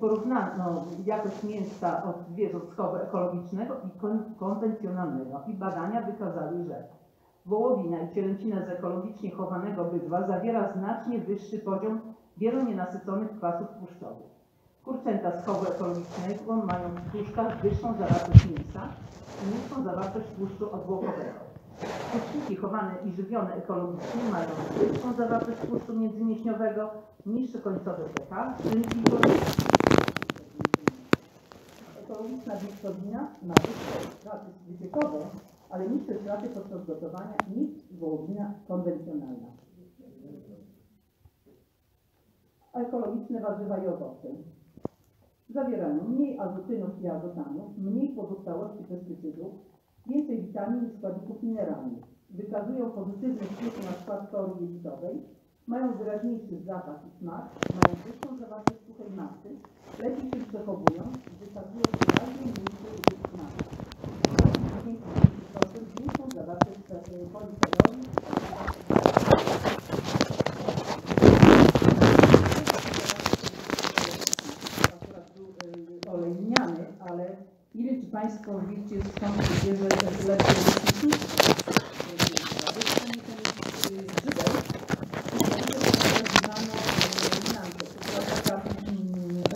porównano jakość mięsa od zwierząt ekologicznego i konwencjonalnego i badania wykazały, że wołowina i cielęcina z ekologicznie chowanego bydła zawiera znacznie wyższy poziom wielonienasyconych kwasów tłuszczowych. Kurczęta z chowu ekologicznego mają w tłuszczach wyższą zawartość mięsa i niższą zawartość tłuszczu odłokowego. Kurczniki chowane i żywione ekologicznie mają wyższą zawartość tłuszczu międzymięśniowego, niższy końcowy pH, rynki i ekologiczna wieprzowina ma wyższe straty wyciekowe, ale niższe straty podczas gotowania niż wołowina konwencjonalna. Ekologiczne warzywa i owoce zawierają mniej azotynów i azotanów, mniej pozostałości pestycydów, więcej witamin i składników mineralnych. Wykazują pozytywny wpływ na skład kory jelitowej, mają wyraźniejszy zapach i smak, mają wyższą zawartość suchej masy, lepiej się przechowują, wykazują wyraźnie mniejszy ubytek masy. Większą zawartość polifenoli. Nie wiem, czy Państwo wiecie, skąd się bierze lepsze lecznictwo. Taka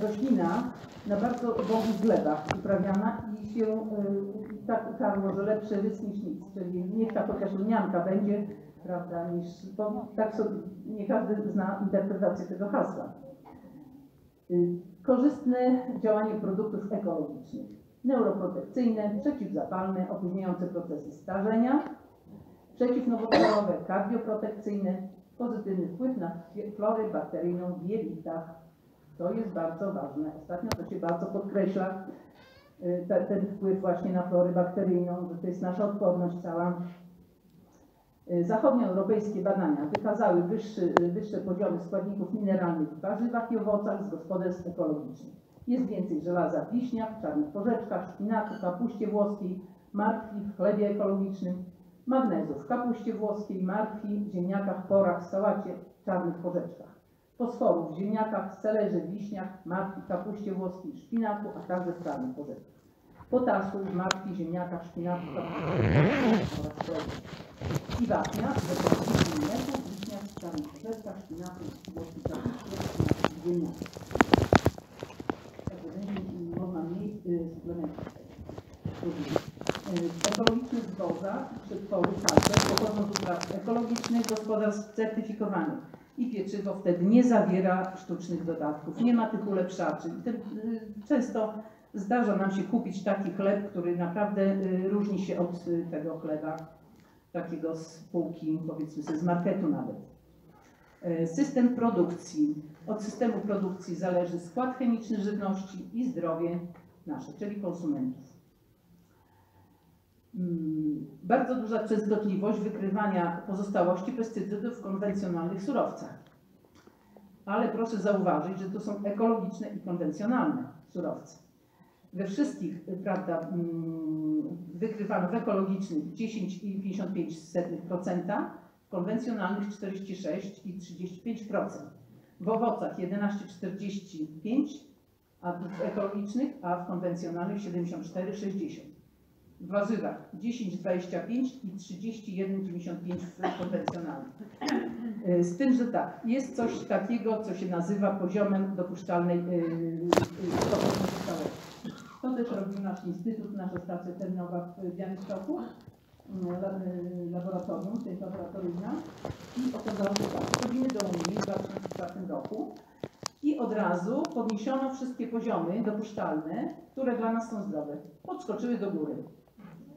roślina na bardzo ubogich glebach uprawiana i się tak ukarło, że lepszy rys niż nic. Czyli niech ta chociaż lnianka będzie, prawda, niż... Bo tak sobie nie każdy zna interpretację tego hasła. Korzystne działanie produktów ekologicznych. Neuroprotekcyjne, przeciwzapalne, opóźniające procesy starzenia, przeciwnowotworowe, kardioprotekcyjne, pozytywny wpływ na florę bakteryjną w jelitach. To jest bardzo ważne. Ostatnio to się bardzo podkreśla, ten wpływ właśnie na florę bakteryjną, że to jest nasza odporność cała. Zachodnioeuropejskie badania wykazały wyższe poziomy składników mineralnych w warzywach i owocach z gospodarstw ekologicznych. Jest więcej żelaza w wiśniach, czarnych porzeczkach, szpinaku, kapuście włoskiej, martwi, w chlebie ekologicznym, magnezu w kapuście włoskiej, martwi, ziemniakach, porach, sałacie, czarnych porzeczkach, fosforu w ziemniakach, selerze, wiśniach, martwi, kapuście włoskiej, szpinaku, a także w czarnych porzeczkach, potasu w martwi, ziemniakach, szpinaku, kapuście oraz chlebie i wapnia w ziemniaku, wiśniach, czarnych porzeczkach, szpinaku, włoskiej, kapuście i ziemniakach. Można mniej suplementów. Ekologiczne zboża, przetwory także pochodzą z upraw ekologicznych gospodarstw certyfikowanych i pieczywo wtedy nie zawiera sztucznych dodatków, nie ma tych ulepszaczy. Często zdarza nam się kupić taki chleb, który naprawdę różni się od tego chleba takiego z półki, powiedzmy sobie, z marketu nawet. System produkcji. Od systemu produkcji zależy skład chemiczny żywności i zdrowie nasze, czyli konsumentów. Bardzo duża częstotliwość wykrywania pozostałości pestycydów w konwencjonalnych surowcach. Ale proszę zauważyć, że to są ekologiczne i konwencjonalne surowce. We wszystkich, prawda, wykrywano w ekologicznych 10,55%, w konwencjonalnych 46,35%. W owocach 11,45%, a w ekologicznych, a w konwencjonalnych 74,60%. W warzywach 10,25% i 31,95% w konwencjonalnych. Z tym, że tak, jest coś takiego, co się nazywa poziomem dopuszczalnej stałej. To też robił nasz instytut, nasza stacja terenowa w Białymstoku, laboratorium, to jest laboratoryjna, i okazało się tak, wchodzimy do Unii w 2004 roku i od razu podniesiono wszystkie poziomy dopuszczalne, które dla nas są zdrowe. Podskoczyły do góry.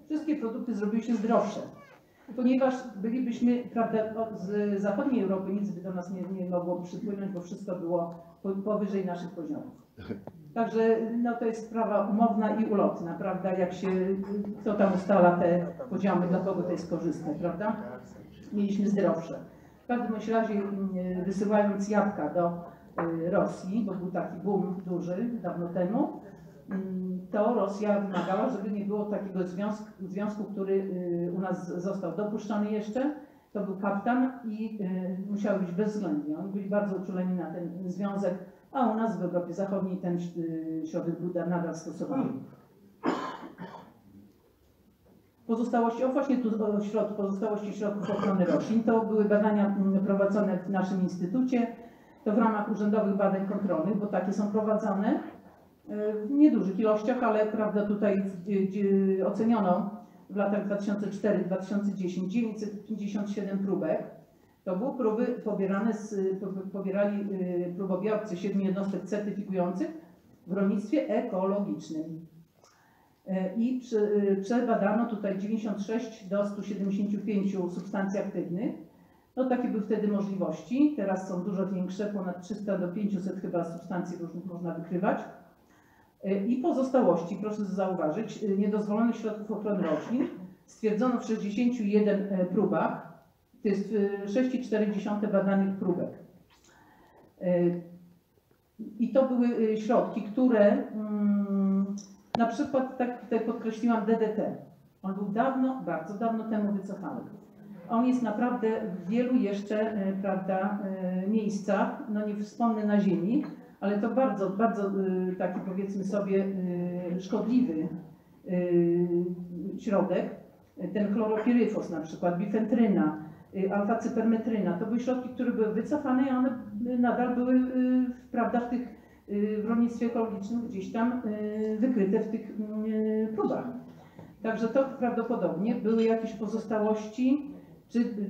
Wszystkie produkty zrobiły się zdrowsze, ponieważ bylibyśmy, prawda, z zachodniej Europy nic by do nas nie mogło przypłynąć, bo wszystko było powyżej naszych poziomów. Także no, to jest sprawa umowna i ulotna, prawda, jak się, kto tam ustala te poziomy, dla kogo to jest korzystne, prawda? Mieliśmy zdrowsze. W każdym razie wysyłając jabłka do Rosji, bo był taki boom duży dawno temu, to Rosja wymagała, żeby nie było takiego związku, który u nas został dopuszczony jeszcze. To był kaptan i musiał być bezwzględny. Oni byli bardzo uczuleni na ten związek a u nas w Europie Zachodniej ten środek Bruda nadal stosowany. Pozostałości, właśnie tu pozostałości środków ochrony roślin, to były badania prowadzone w naszym instytucie, to w ramach urzędowych badań kontrolnych, bo takie są prowadzone w niedużych ilościach, ale prawda tutaj oceniono w latach 2004-2010 957 próbek. To były próby pobierane, pobierali próbobiorcy 7 jednostek certyfikujących w rolnictwie ekologicznym. I przebadano tutaj 96 do 175 substancji aktywnych. No takie były wtedy możliwości, teraz są dużo większe, ponad 300 do 500 chyba substancji różnych można wykrywać. I pozostałości, proszę zauważyć, niedozwolonych środków ochrony roślin stwierdzono w 61 próbach, to jest 6,4 badanych próbek. I to były środki, które na przykład, tak tutaj podkreśliłam, DDT. On był dawno, bardzo dawno temu wycofany. On jest naprawdę w wielu jeszcze, prawda, miejscach, no nie wspomnę na ziemi, ale to bardzo, bardzo taki, powiedzmy sobie, szkodliwy środek. Ten chloropiryfos na przykład, bifentryna, alfacypermetryna. To były środki, które były wycofane i one nadal były, prawda, w tych w rolnictwie ekologicznym gdzieś tam wykryte w tych próbach. Także to prawdopodobnie były jakieś pozostałości,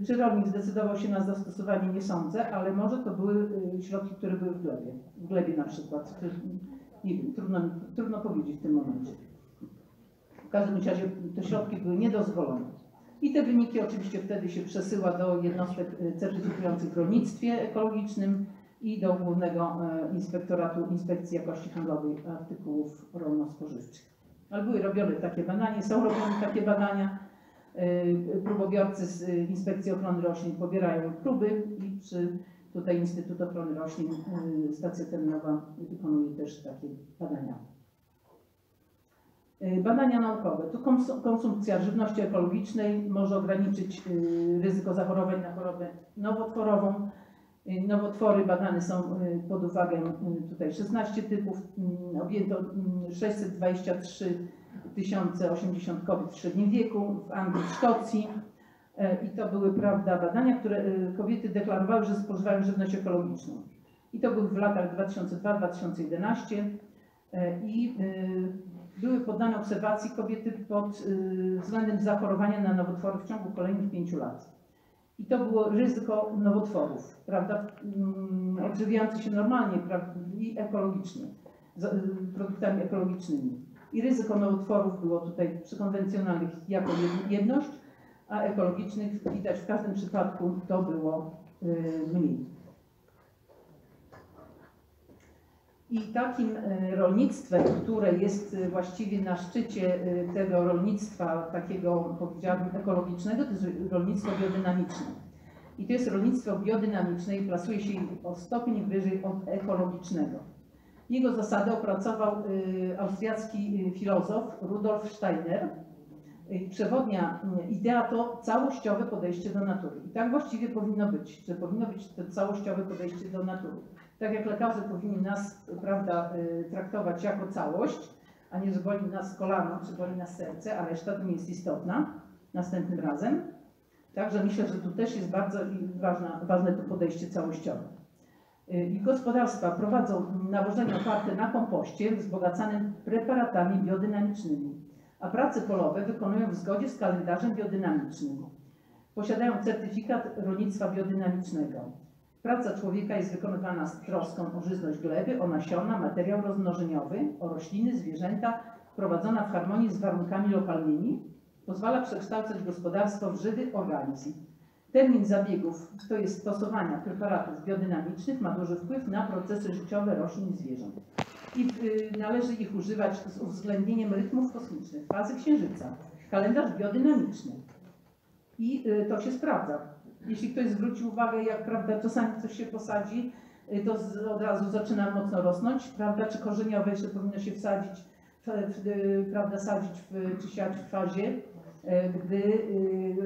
czy rolnik zdecydował się na zastosowanie, nie sądzę, ale może to były środki, które były w glebie na przykład. Nie wiem, trudno powiedzieć w tym momencie. W każdym razie te środki były niedozwolone. I te wyniki oczywiście wtedy się przesyła do jednostek certyfikujących w rolnictwie ekologicznym i do Głównego Inspektoratu Inspekcji Jakości Handlowej Artykułów Rolno-Spożywczych. Ale były robione takie badania, są robione takie badania. Próbobiorcy z Inspekcji Ochrony Roślin pobierają próby i tutaj Instytut Ochrony Roślin, stacja terminowa wykonuje też takie badania. Badania naukowe. Tu konsumpcja żywności ekologicznej może ograniczyć ryzyko zachorowań na chorobę nowotworową. Nowotwory badane są pod uwagę tutaj 16 typów, objęto 623 080 kobiet w średnim wieku w Anglii, w Szkocji i to były, prawda, badania, które kobiety deklarowały, że spożywają żywność ekologiczną. I to były w latach 2002-2011 i były poddane obserwacji kobiety pod względem zachorowania na nowotwory w ciągu kolejnych 5 lat. I to było ryzyko nowotworów, prawda, odżywiających się normalnie, prawda, i ekologicznie, produktami ekologicznymi. I ryzyko nowotworów było tutaj przy konwencjonalnych jako jedność, a ekologicznych widać w każdym przypadku to było mniej. I takim rolnictwem, które jest właściwie na szczycie tego rolnictwa, takiego, powiedziałabym, ekologicznego, to jest rolnictwo biodynamiczne. I to jest rolnictwo biodynamiczne i plasuje się o stopień wyżej od ekologicznego. Jego zasady opracował austriacki filozof Rudolf Steiner. Przewodnia idea to całościowe podejście do natury. I tak właściwie powinno być, że powinno być to całościowe podejście do natury. Tak jak lekarze powinni nas, prawda, traktować jako całość, a nie, że boli nas kolano, czy boli nas serce, a reszta to nie jest istotna następnym razem. Także myślę, że tu też jest bardzo ważne to podejście całościowe. I gospodarstwa prowadzą nawożenie oparte na kompoście wzbogacanym preparatami biodynamicznymi, a prace polowe wykonują w zgodzie z kalendarzem biodynamicznym. Posiadają certyfikat rolnictwa biodynamicznego. Praca człowieka jest wykonywana z troską o żyzność gleby, o nasiona, materiał rozmnożeniowy, o rośliny, zwierzęta, prowadzona w harmonii z warunkami lokalnymi, pozwala przekształcać gospodarstwo w żywy organizm. Termin zabiegów, to jest stosowania preparatów biodynamicznych, ma duży wpływ na procesy życiowe roślin i zwierząt. I należy ich używać z uwzględnieniem rytmów kosmicznych, fazy księżyca, kalendarz biodynamiczny. I to się sprawdza. Jeśli ktoś zwróci uwagę, jak, prawda, czasami coś się posadzi, to od razu zaczyna mocno rosnąć, prawda, czy korzeniowe jeszcze powinno się wsadzić, prawda, czy siać w fazie, gdy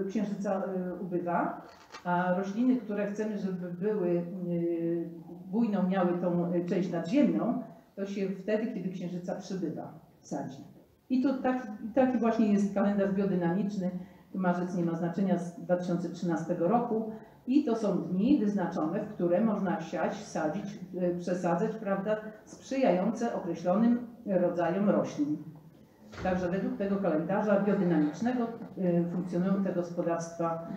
księżyca ubywa, a rośliny, które chcemy, żeby były bujną miały tą część nadziemną, to się wtedy, kiedy księżyca przybywa, sadzi. I to taki właśnie jest kalendarz biodynamiczny. Marzec nie ma znaczenia, z 2013 roku. I to są dni wyznaczone, w które można siać, sadzić, przesadzać, prawda, sprzyjające określonym rodzajom roślin. Także według tego kalendarza biodynamicznego funkcjonują te gospodarstwa,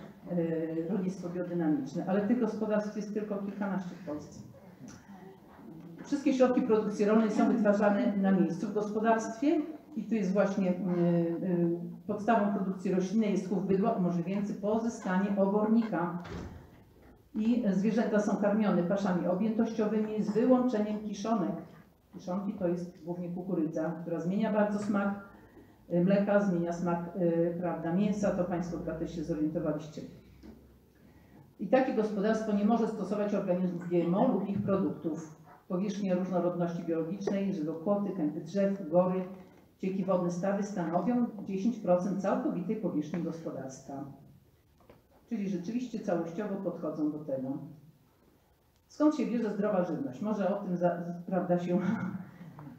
rolnictwo biodynamiczne. Ale tych gospodarstw jest tylko kilkanaście w Polsce. Wszystkie środki produkcji rolnej są wytwarzane na miejscu w gospodarstwie. I tu jest właśnie podstawą produkcji roślinnej jest chów bydła umożliwiający pozyskanie obornika. I zwierzęta są karmione paszami objętościowymi z wyłączeniem kiszonek. Kiszonki to jest głównie kukurydza, która zmienia bardzo smak mleka, zmienia smak prawda, mięsa. To Państwo też się zorientowaliście. I takie gospodarstwo nie może stosować organizmów GMO lub ich produktów. Powierzchnie różnorodności biologicznej, żywopłoty, kępy drzew, gory, cieki wodne, stawy stanowią 10% całkowitej powierzchni gospodarstwa. Czyli rzeczywiście całościowo podchodzą do tego. Skąd się bierze zdrowa żywność? Może o tym prawda się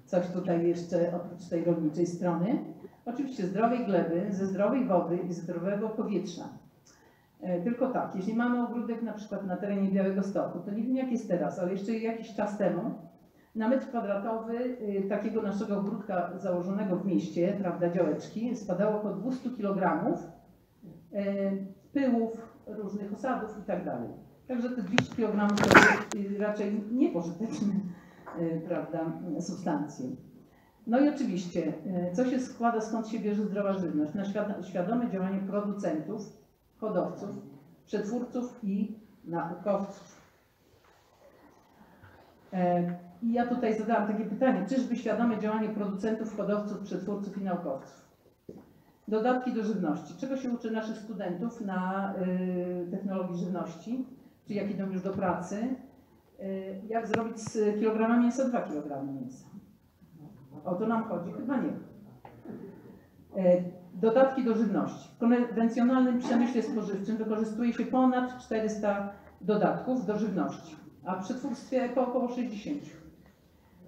coś tutaj jeszcze oprócz tej rolniczej strony. Oczywiście zdrowej gleby, ze zdrowej wody i zdrowego powietrza. Tylko tak, jeśli mamy ogródek na przykład na terenie Białegostoku, to nie wiem jak jest teraz, ale jeszcze jakiś czas temu na metr kwadratowy takiego naszego ogródka założonego w mieście, prawda, działeczki, spadało około 200 kg pyłów, różnych osadów i tak dalej. Także te 200 kg to raczej niepożyteczne, prawda, substancje. No i oczywiście, co się składa, skąd się bierze zdrowa żywność? Na świadome działanie producentów, hodowców, przetwórców i naukowców. I ja tutaj zadałam takie pytanie, czyżby świadome działanie producentów, hodowców, przetwórców i naukowców? Dodatki do żywności. Czego się uczy naszych studentów na technologii żywności? Czyli jak idą już do pracy? Jak zrobić z kilograma mięsa 2 kg mięsa? O to nam chodzi? Chyba nie. Dodatki do żywności. W konwencjonalnym przemyśle spożywczym wykorzystuje się ponad 400 dodatków do żywności, a w przetwórstwie około 60.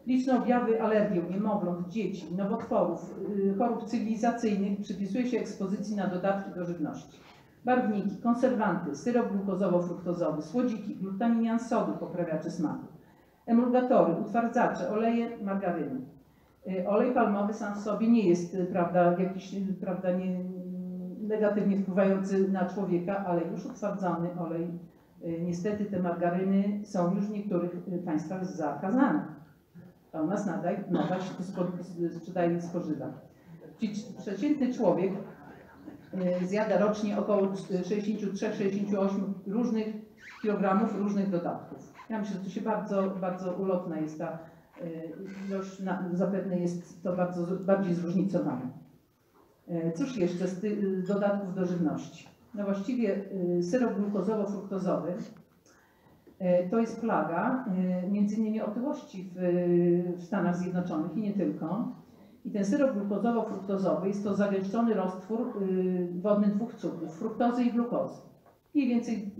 Liczne objawy alergii u niemowląt, dzieci, nowotworów, chorób cywilizacyjnych przypisuje się ekspozycji na dodatki do żywności. Barwniki, konserwanty, syrop glukozowo-fruktozowy, słodziki, glutaminian sodu, poprawiacze smaku, emulgatory, utwardzacze, oleje, margaryny. Olej palmowy sam w sobie nie jest prawda, jakiś prawda, nie, negatywnie wpływający na człowieka, ale już utwardzony olej. Niestety te margaryny są już w niektórych państwach zakazane. A u nas nadal się to sprzedaje i spożywa. Przeciętny człowiek zjada rocznie około 63-68 różnych kilogramów różnych dodatków. Ja myślę, że to się bardzo ulotna jest ta ilość, zapewne jest to bardziej zróżnicowane. Cóż jeszcze z tych dodatków do żywności? No właściwie syrop glukozowo-fruktozowy to jest plaga między innymi otyłości w Stanach Zjednoczonych i nie tylko. I ten syrop glukozowo-fruktozowy jest to zagęszczony roztwór wodny dwóch cukrów, fruktozy i glukozy. Mniej więcej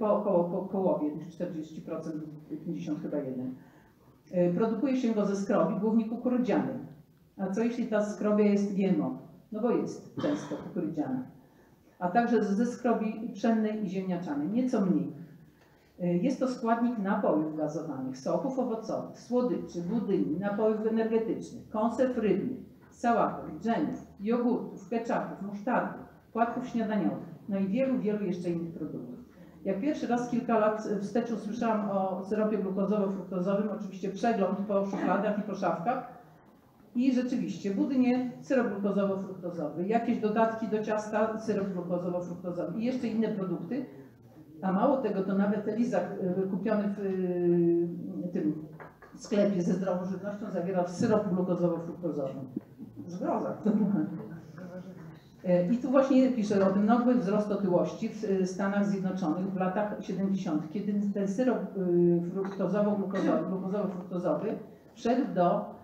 po połowie, 40%, 50 chyba 1. Produkuje się go ze skrobi, głównie kukurydzianej. A co jeśli ta skrobia jest GMO? No bo jest często kukurydziana. A także ze skrobi pszennej i ziemniaczanej, nieco mniej. Jest to składnik napojów gazowanych, soków owocowych, słodyczy, budyni, napojów energetycznych, konserw rybnych, sałatek, dżemów, jogurtów, keczapów, musztardy, płatków śniadaniowych, no i wielu jeszcze innych produktów. Jak pierwszy raz kilka lat wstecz usłyszałam o syropie glukozowo-fruktozowym, oczywiście przegląd po szufladach i po szafkach, i rzeczywiście budynie syrop glukozowo-fruktozowy, jakieś dodatki do ciasta syrop glukozowo-fruktozowy i jeszcze inne produkty. A mało tego, to nawet ten lizak kupiony w tym sklepie ze zdrową żywnością zawiera syrop glukozowo-fruktozowy. Zgroza. I tu właśnie pisze o tym nagły wzrost otyłości w Stanach Zjednoczonych w latach 70., kiedy ten syrop glukozowo-fruktozowy wszedł do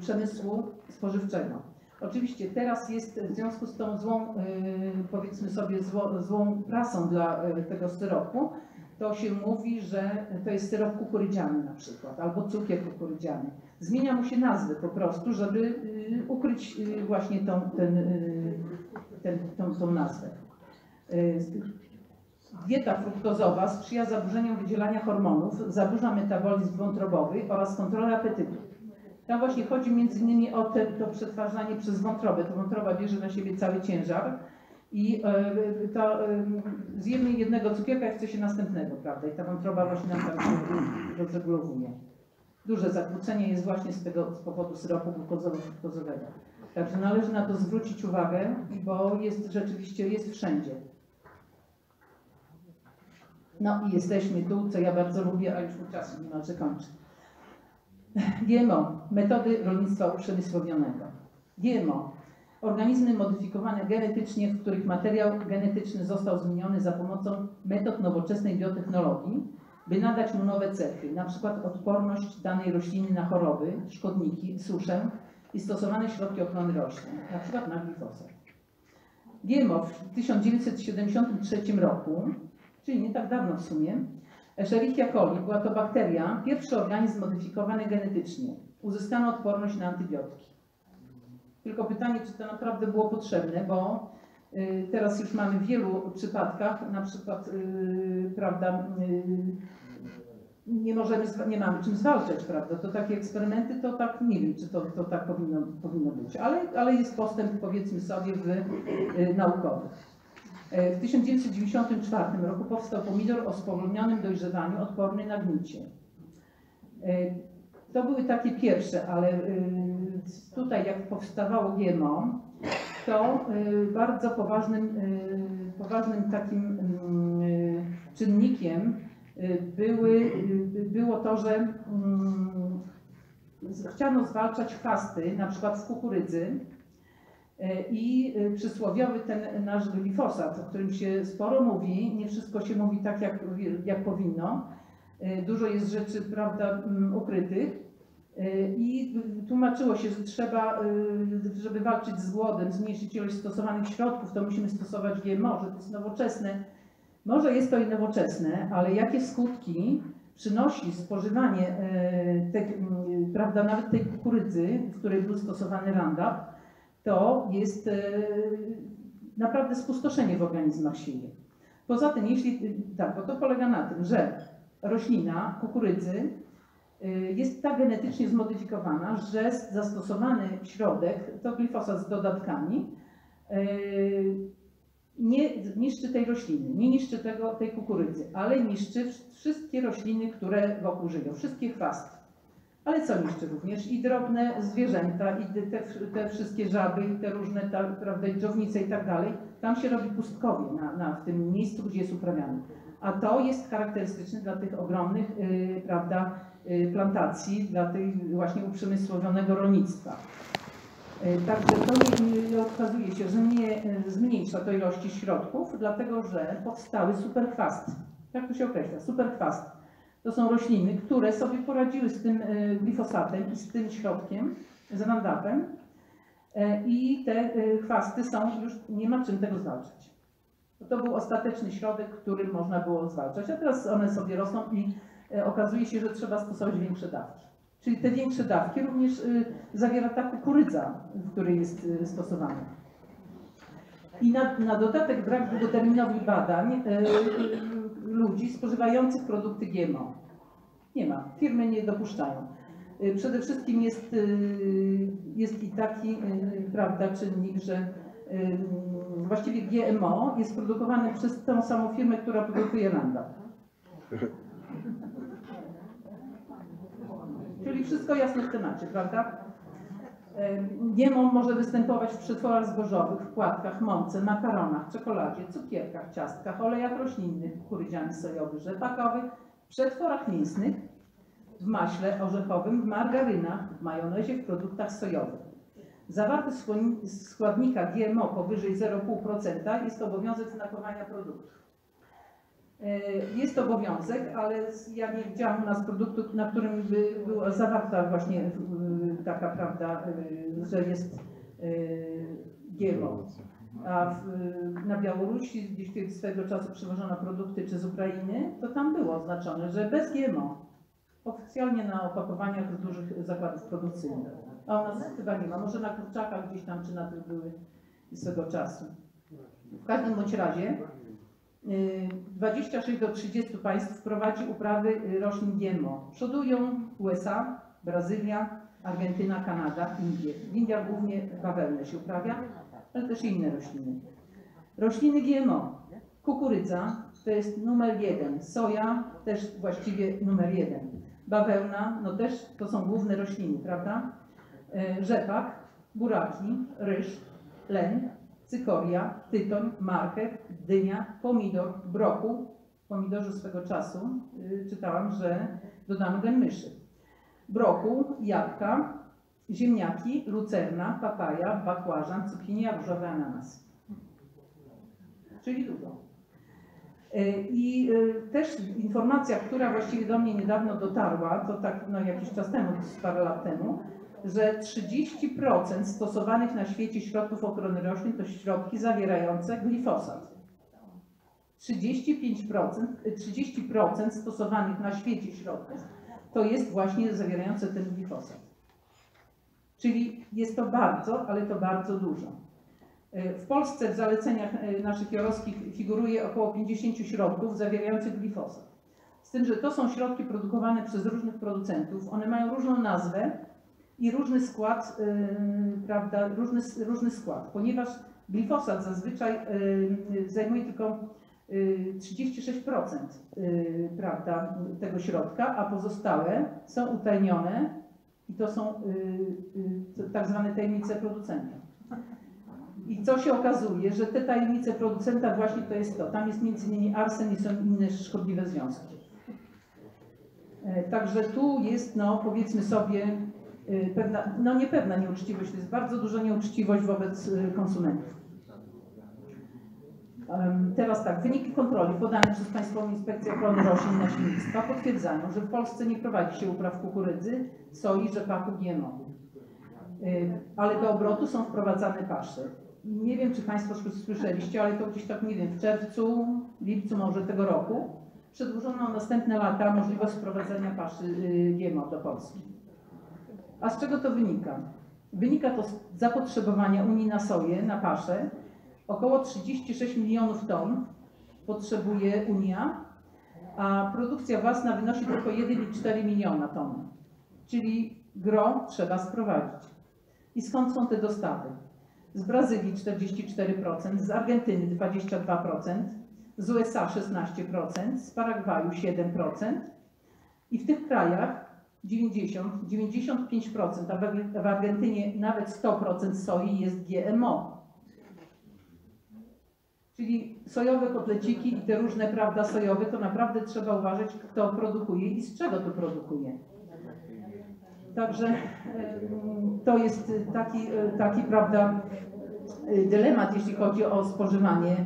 przemysłu spożywczego. Oczywiście teraz jest w związku z tą złą, powiedzmy sobie, złą prasą dla tego syropu, to się mówi, że to jest syrop kukurydziany na przykład, albo cukier kukurydziany. Zmienia mu się nazwy po prostu, żeby ukryć właśnie tą nazwę. Dieta fruktozowa sprzyja zaburzeniom wydzielania hormonów, zaburza metabolizm wątrobowy oraz kontrolę apetytu. Tam właśnie chodzi m.in. o to przetwarzanie przez wątrobę. To wątroba bierze na siebie cały ciężar i to zjemy jednego cukierka i chce się następnego, prawda? I ta wątroba właśnie nam tam rozregulowuje. Duże zakłócenie jest właśnie z powodu syropu glukozowo-fruktozowego. Także należy na to zwrócić uwagę, bo jest rzeczywiście, jest wszędzie. No i jesteśmy tu, co ja bardzo lubię, a już u czasu niemalże kończę. GMO, metody rolnictwa uprzemysłowionego. GMO, organizmy modyfikowane genetycznie, w których materiał genetyczny został zmieniony za pomocą metod nowoczesnej biotechnologii, by nadać mu nowe cechy, np. odporność danej rośliny na choroby, szkodniki, suszę i stosowane środki ochrony roślin, np. na glifosat. GMO w 1973 roku, czyli nie tak dawno w sumie, Escherichia coli była to bakteria, pierwszy organizm zmodyfikowany genetycznie. Uzyskano odporność na antybiotyki. Tylko pytanie, czy to naprawdę było potrzebne, bo teraz już mamy w wielu przypadkach, na przykład, prawda, nie mamy czym zwalczać, prawda, to takie eksperymenty, to tak, nie wiem, czy to tak powinno być, ale jest postęp, powiedzmy sobie, naukowy. W 1994 roku powstał pomidor o spowolnionym dojrzewaniu, odporny na gnicie. To były takie pierwsze, ale tutaj jak powstawało GMO, to bardzo poważnym takim czynnikiem było to, że chciano zwalczać chwasty, na przykład w kukurydzy, i przysłowiowy ten nasz glifosat, o którym się sporo mówi, nie wszystko się mówi tak, jak powinno. Dużo jest rzeczy, prawda, ukrytych i tłumaczyło się, że trzeba, żeby walczyć z głodem, zmniejszyć ilość stosowanych środków, to musimy stosować GMO, że to jest nowoczesne. Może jest to i nowoczesne, ale jakie skutki przynosi spożywanie prawda, nawet tej kukurydzy, w której był stosowany Roundup, to jest naprawdę spustoszenie w organizmach sieni. Poza tym, jeśli tak, bo to polega na tym, że roślina kukurydzy jest tak genetycznie zmodyfikowana, że zastosowany środek, to glifosat z dodatkami, nie niszczy tej rośliny, nie niszczy tej kukurydzy, ale niszczy wszystkie rośliny, które wokół żyją, wszystkie chwasty. Ale co niszczy również? I drobne zwierzęta, i te wszystkie żaby, i te różne, prawda, dżownice i tak dalej. Tam się robi pustkowie w tym miejscu, gdzie jest uprawiany. A to jest charakterystyczne dla tych ogromnych prawda, plantacji, dla tych właśnie uprzemysłowionego rolnictwa. Także to nie okazuje się, że nie zmniejsza to ilości środków, dlatego że powstały superchwasty. Tak to się określa, superchwasty. To są rośliny, które sobie poradziły z tym glifosatem i z tym środkiem, z Roundupem i te chwasty są już, nie ma czym tego zwalczać. To był ostateczny środek, który można było zwalczać, a teraz one sobie rosną i okazuje się, że trzeba stosować większe dawki. Czyli te większe dawki również zawiera ta kukurydza, w której jest stosowana. I na dodatek brak długoterminowych badań ludzi spożywających produkty GMO. Nie ma, firmy nie dopuszczają. Przede wszystkim jest i taki prawda, czynnik, że właściwie GMO jest produkowane przez tą samą firmę, która produkuje Roundup. Czyli wszystko jasne w temacie, prawda? GMO może występować w przetworach zbożowych, w płatkach, mące, makaronach, czekoladzie, cukierkach, ciastkach, olejach roślinnych, kukurydziany sojowy, rzepakowy, w przetworach mięsnych, w maśle orzechowym, w margarynach, w majonezie, w produktach sojowych. Zawarty składnika GMO powyżej 0,5% jest obowiązek znakowania produktów. Jest obowiązek, ale ja nie widziałam u nas produktu, na którym by była zawarta właśnie taka prawda, że jest GMO. a na Białorusi, gdzieś swego czasu przywożono produkty czy z Ukrainy, to tam było oznaczone, że bez GMO. Oficjalnie na opakowaniach dużych zakładów produkcyjnych. A u nas chyba nie ma. Może na kurczakach gdzieś tam, czy na tych były swego czasu. W każdym bądź razie 26 do 30 państw wprowadzi uprawy roślin GMO. Przodują USA, Brazylia, Argentyna, Kanada, Indie. W Indiach głównie bawełnę się uprawia, ale też inne rośliny. Rośliny GMO. Kukurydza to jest numer 1. Soja też właściwie numer 1. Bawełna, no też to są główne rośliny, prawda? Rzepak, buraki, ryż, len, cykoria, tytoń, marchew, dynia, pomidor, brokuł. W pomidorze swego czasu czytałam, że dodano gen myszy. Brokuł, jabłka, ziemniaki, lucerna, papaja, bakłażan, cukinia, różowy ananas. Czyli dużo. I też informacja, która właściwie do mnie niedawno dotarła, to tak no, jakiś czas temu, parę lat temu, że 30% stosowanych na świecie środków ochrony roślin to środki zawierające glifosat. 30% stosowanych na świecie środków to jest właśnie zawierające ten glifosat. Czyli jest to bardzo, ale to bardzo dużo. W Polsce w zaleceniach naszych jorowskich figuruje około 50 środków zawierających glifosat. Z tym, że to są środki produkowane przez różnych producentów, one mają różną nazwę i różny skład, prawda, różny skład, ponieważ glifosat zazwyczaj zajmuje tylko 36% prawda, tego środka, a pozostałe są utajnione i to są tak zwane tajemnice producenta. I co się okazuje, że te tajemnice producenta właśnie to jest to. Tam jest m.in. arsen i są inne szkodliwe związki. Także tu jest, no powiedzmy sobie, pewna, no niepewna nieuczciwość, to jest bardzo duża nieuczciwość wobec konsumentów. Teraz tak, wyniki kontroli podane przez Państwową Inspekcję Ochrony Roślin i Nasiennictwa potwierdzają, że w Polsce nie prowadzi się upraw kukurydzy, soi, rzepaku, GMO. Ale do obrotu są wprowadzane pasze. Nie wiem, czy Państwo słyszeliście, ale to gdzieś tak, nie wiem, w czerwcu, lipcu może tego roku przedłużono następne lata możliwość wprowadzenia paszy GMO do Polski. A z czego to wynika? Wynika to z zapotrzebowania Unii na soję, na paszę. Około 36 milionów ton potrzebuje Unia, a produkcja własna wynosi tylko 1,4 miliona ton. Czyli gro trzeba sprowadzić. I skąd są te dostawy? Z Brazylii 44%, z Argentyny 22%, z USA 16%, z Paragwaju 7% i w tych krajach 90–95%, a w Argentynie nawet 100% soi jest GMO. Czyli sojowe kotleciki i te różne, prawda, sojowe, to naprawdę trzeba uważać, kto produkuje i z czego to produkuje. Także to jest taki prawda, dylemat, jeśli chodzi o spożywanie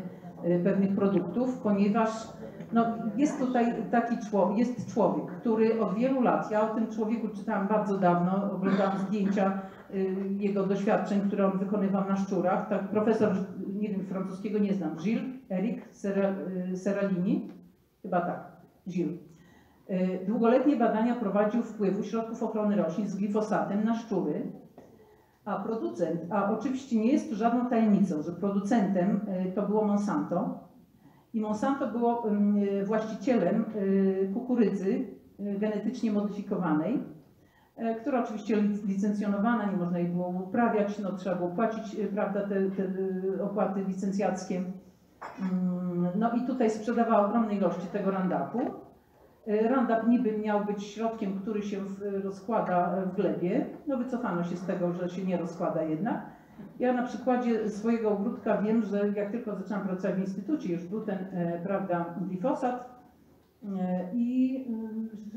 pewnych produktów, ponieważ no, jest tutaj taki człowiek, jest człowiek, który od wielu lat, ja o tym człowieku czytałam bardzo dawno, oglądałam zdjęcia jego doświadczeń, które on wykonywał na szczurach. Tak, profesor, nie wiem, francuskiego nie znam, Gilles-Éric Séralini, chyba tak, Gilles. Długoletnie badania prowadził wpływu środków ochrony roślin z glifosatem na szczury, a producent, a oczywiście nie jest to żadną tajemnicą, że producentem to było Monsanto i Monsanto było właścicielem kukurydzy genetycznie modyfikowanej, która oczywiście licencjonowana, nie można jej było uprawiać, no trzeba było płacić, prawda, te opłaty licencjackie. No i tutaj sprzedawała ogromne ilości tego Roundupu. Roundup niby miał być środkiem, który się rozkłada w glebie. No wycofano się z tego, że się nie rozkłada jednak. Ja na przykładzie swojego ogródka wiem, że jak tylko zaczęłam pracować w instytucie, już był ten, prawda, glifosat i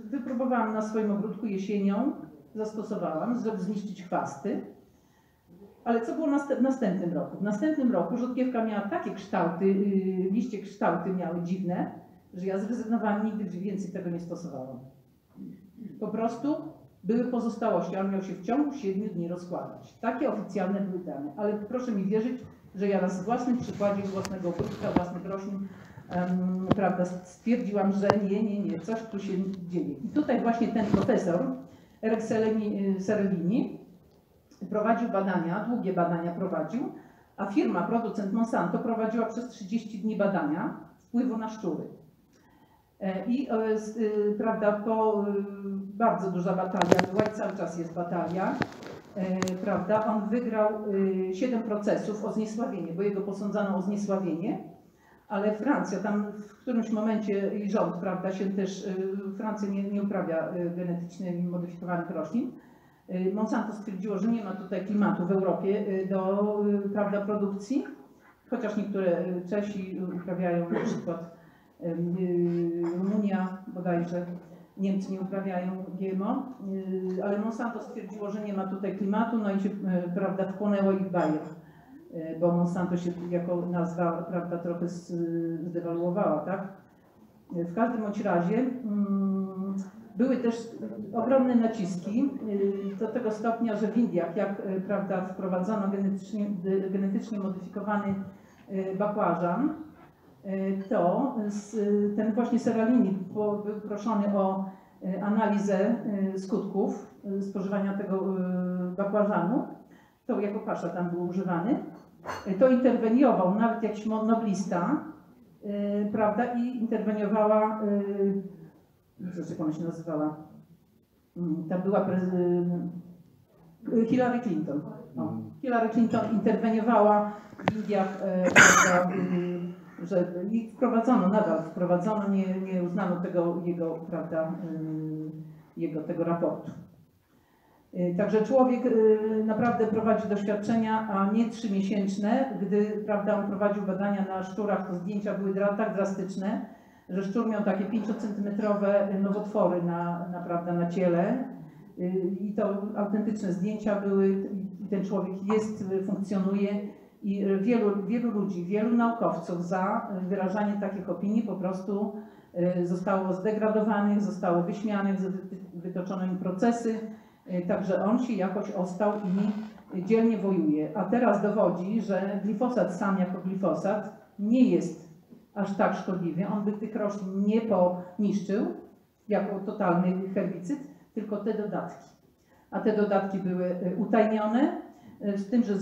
wypróbowałam na swoim ogródku jesienią, zastosowałam, żeby zniszczyć chwasty. Ale co było w następnym roku? W następnym roku rzodkiewka miała takie kształty, liście kształty miały dziwne, że ja zrezygnowałam, nigdy więcej tego nie stosowałam. Po prostu były pozostałości, on miał się w ciągu 7 dni rozkładać. Takie oficjalne były dane, ale proszę mi wierzyć, że ja na własnym przykładzie, z własnego ogródka, własnych roślin, prawda, stwierdziłam, że nie, coś tu się dzieje. I tutaj właśnie ten profesor, Gilles-Éric Séralini, prowadził badania, długie badania prowadził, a firma, producent Monsanto prowadziła przez 30 dni badania wpływu na szczury. I prawda, bardzo duża batalia była i cały czas jest batalia, prawda, on wygrał 7 procesów o zniesławienie, bo jego posądzano o zniesławienie, ale Francja tam w którymś momencie i rząd, prawda, się też, Francja nie uprawia genetycznie modyfikowanych roślin. Monsanto stwierdziło, że nie ma tutaj klimatu w Europie do, prawda, produkcji, chociaż niektóre Czesi uprawiają, na przykład Rumunia bodajże, Niemcy nie uprawiają GMO, ale Monsanto stwierdziło, że nie ma tutaj klimatu, no i się, prawda, wchłonęło ich Bayer, bo Monsanto się jako nazwa, prawda, trochę zdewaluowała, tak? W każdym bądź razie były też ogromne naciski do tego stopnia, że w Indiach, jak, prawda, wprowadzono genetycznie modyfikowany bakłażan, to ten właśnie Séralini był proszony o analizę skutków spożywania tego bakłażanu, to jako pasza tam był używany, to interweniował nawet jakiś noblista, prawda, i interweniowała, jak ona się nazywała, ta była Hillary Clinton. No. Hillary Clinton interweniowała w Indiach, prawda, że wprowadzono, nadal wprowadzono, nie uznano tego jego, prawda, jego tego raportu. Także człowiek naprawdę prowadzi doświadczenia, a nie 3-miesięczne, gdy, prawda, on prowadził badania na szczurach, to zdjęcia były tak drastyczne, że szczur miał takie 5-centymetrowe nowotwory naprawdę na ciele i to autentyczne zdjęcia były i ten człowiek funkcjonuje. I wielu ludzi, wielu naukowców za wyrażanie takich opinii po prostu zostało zdegradowanych, zostało wyśmianych, wytoczono im procesy, także on się jakoś ostał i dzielnie wojuje. A teraz dowodzi, że glifosat sam jako glifosat nie jest aż tak szkodliwy. On by tych roślin nie poniszczył jako totalny herbicyd, tylko te dodatki. A te dodatki były utajnione, z tym, że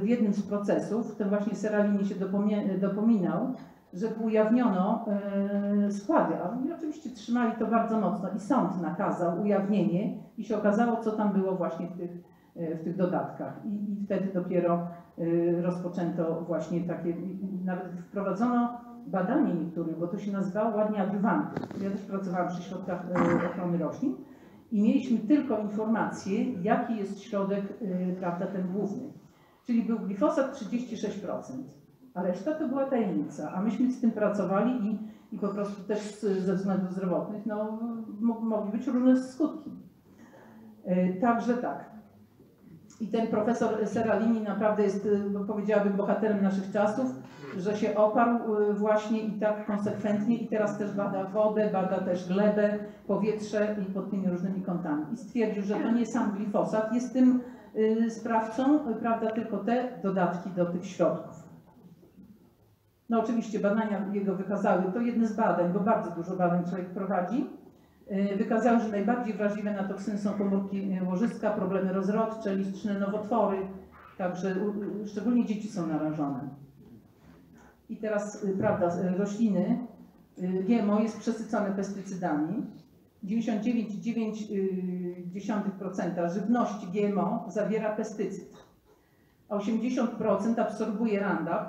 w jednym z procesów, ten właśnie Séralini się dopominał, że ujawniono składy, a oni oczywiście trzymali to bardzo mocno i sąd nakazał ujawnienie i się okazało, co tam było właśnie w tych dodatkach. I wtedy dopiero rozpoczęto właśnie takie, nawet wprowadzono badanie niektórych, bo to się nazywało ładnie adiuwanty. Ja też pracowałam przy środkach ochrony roślin. I mieliśmy tylko informację, jaki jest środek, prawda, ten główny. Czyli był glifosat 36%, a reszta to była tajemnica. A myśmy z tym pracowali i po prostu też ze względów zdrowotnych no, mogły być różne skutki. Także tak. I ten profesor Séralini naprawdę jest, powiedziałabym, bohaterem naszych czasów, że się oparł właśnie i tak konsekwentnie i teraz też bada wodę, bada też glebę, powietrze i pod tymi różnymi kątami. I stwierdził, że to nie sam glifosat jest tym sprawcą, prawda, tylko te dodatki do tych środków. No oczywiście badania jego wykazały, to jedne z badań, bo bardzo dużo badań człowiek prowadzi, wykazały, że najbardziej wrażliwe na toksyny są komórki łożyska, problemy rozrodcze, liczne nowotwory, także szczególnie dzieci są narażone. I teraz, prawda, rośliny, GMO jest przesycone pestycydami. 99,9% żywności GMO zawiera pestycyd. 80% absorbuje Roundup,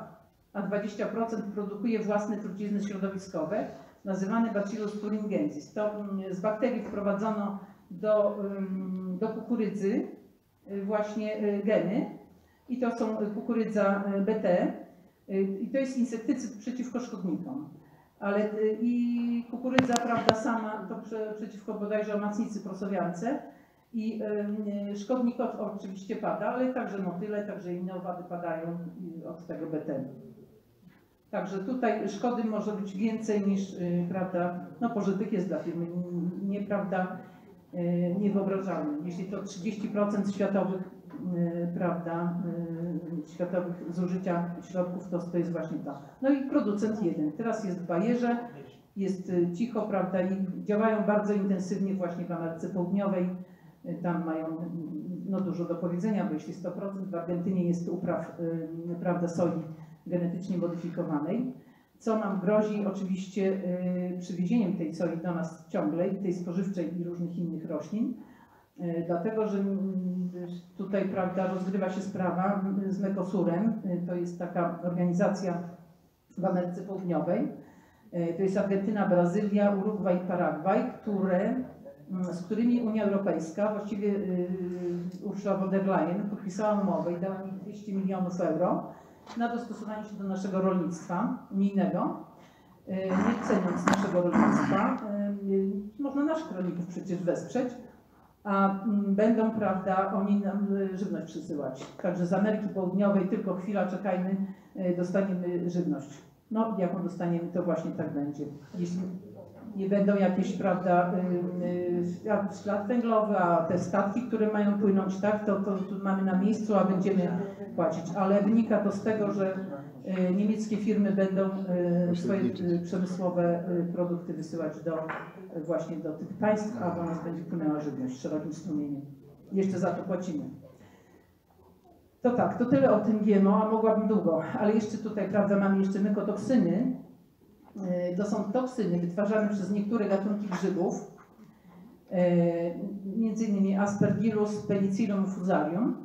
a 20% produkuje własne trucizny środowiskowe, nazywany Bacillus thuringiensis. To z bakterii wprowadzono do kukurydzy właśnie geny i to są kukurydza BT i to jest insektycyd przeciwko szkodnikom. Ale i kukurydza, prawda, sama to przeciwko bodajże omacnicy prosowiance i szkodnik oczywiście pada, ale także motyle, także inne owady padają od tego BT. Także tutaj szkody może być więcej niż, prawda, no pożytek jest dla firmy nieprawda, niewyobrażalny. Jeśli to 30% światowych prawda, światowych zużycia środków, to jest właśnie ta. No i producent jeden. Teraz jest w Bayerze, jest cicho, prawda, i działają bardzo intensywnie właśnie w Ameryce Południowej. Tam mają no, dużo do powiedzenia, bo jeśli 100% w Argentynie jest upraw, prawda, soi genetycznie modyfikowanej, co nam grozi oczywiście przywiezieniem tej soi do nas ciągle, tej spożywczej i różnych innych roślin. Dlatego, że tutaj, prawda, rozgrywa się sprawa z Mercosurem, to jest taka organizacja w Ameryce Południowej, to jest Argentyna, Brazylia, Urugwaj i Paragwaj, z którymi Unia Europejska, właściwie Ursula von der Leyen, podpisała umowę i dała mi 200 milionów euro na dostosowanie się do naszego rolnictwa unijnego, nie ceniąc naszego rolnictwa. Można naszych rolników przecież wesprzeć, a będą, prawda, oni nam żywność przysyłać. Także z Ameryki Południowej tylko chwila, czekajmy, dostaniemy żywność. No, jaką dostaniemy, to właśnie tak będzie. Jeśli nie będą jakieś, prawda, ślad węglowy, a te statki, które mają płynąć, tak, to mamy na miejscu, a będziemy płacić. Ale wynika to z tego, że niemieckie firmy będą swoje przemysłowe produkty wysyłać do, właśnie do tych państw, a do nas będzie płynęła żywność szerokim strumieniem. Jeszcze za to płacimy. To tak, to tyle o tym GMO, a mogłabym długo, ale jeszcze tutaj, prawda, mamy jeszcze mykotoksyny. To są toksyny wytwarzane przez niektóre gatunki grzybów, m.in. Aspergillus, Penicillium, Fusarium.